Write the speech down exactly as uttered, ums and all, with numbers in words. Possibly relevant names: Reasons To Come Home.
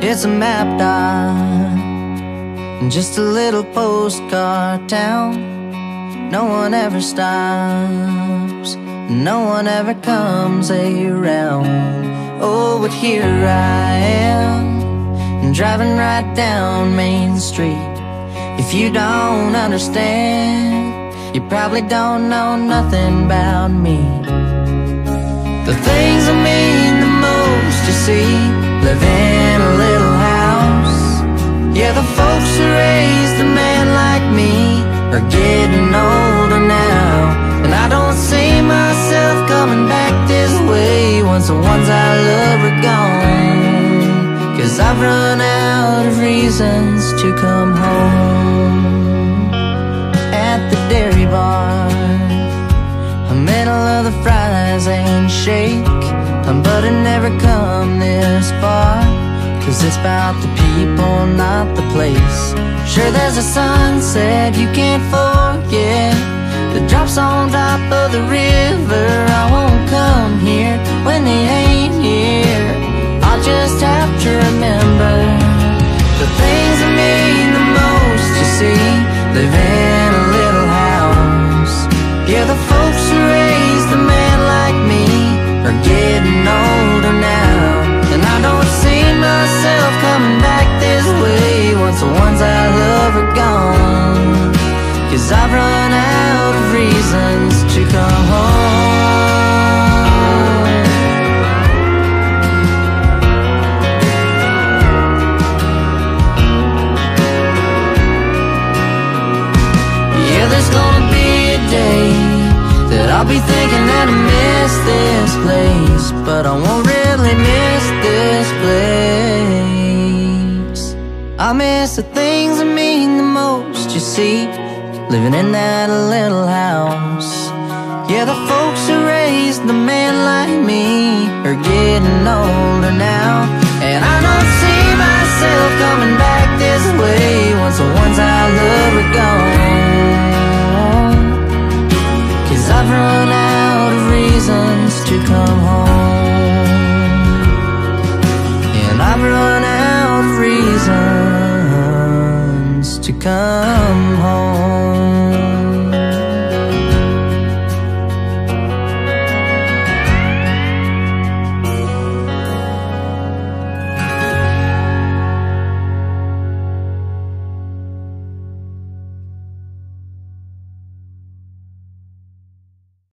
It's a map dot, just a little postcard town. No one ever stops, no one ever comes around. Oh, but here I am, driving right down Main Street. If you don't understand, you probably don't know nothing about me. The things that mean the most, you see, live in a little house. Yeah, the folks who raised a man like me are getting older now, and I don't see myself coming back this way once the ones I love are gone. Cause I've run out of reasons to come home. At the dairy bar, the middle of the fries ain't shake, but it never come this far, cause it's about the people, not the place. Sure, there's a sunset you can't forget, the drops on top of the river. I won't come here when they ain't here, I'll just have to remember the things that mean the most, you see, live in a little house. Yeah, the folks who raised a man like me are getting older now, and I don't see myself coming back this way once the ones I love are gone. Cause I've run out of reasons to come home. Yeah, there's gonna be a day that I'll be thinking that I miss this place, but I won't really miss this place. I miss the things that mean the most, you see, living in that little house. Yeah, the folks who raised a man like me are getting older now, and I don't see myself coming back this way once the ones I love are gone. I've run out of reasons to come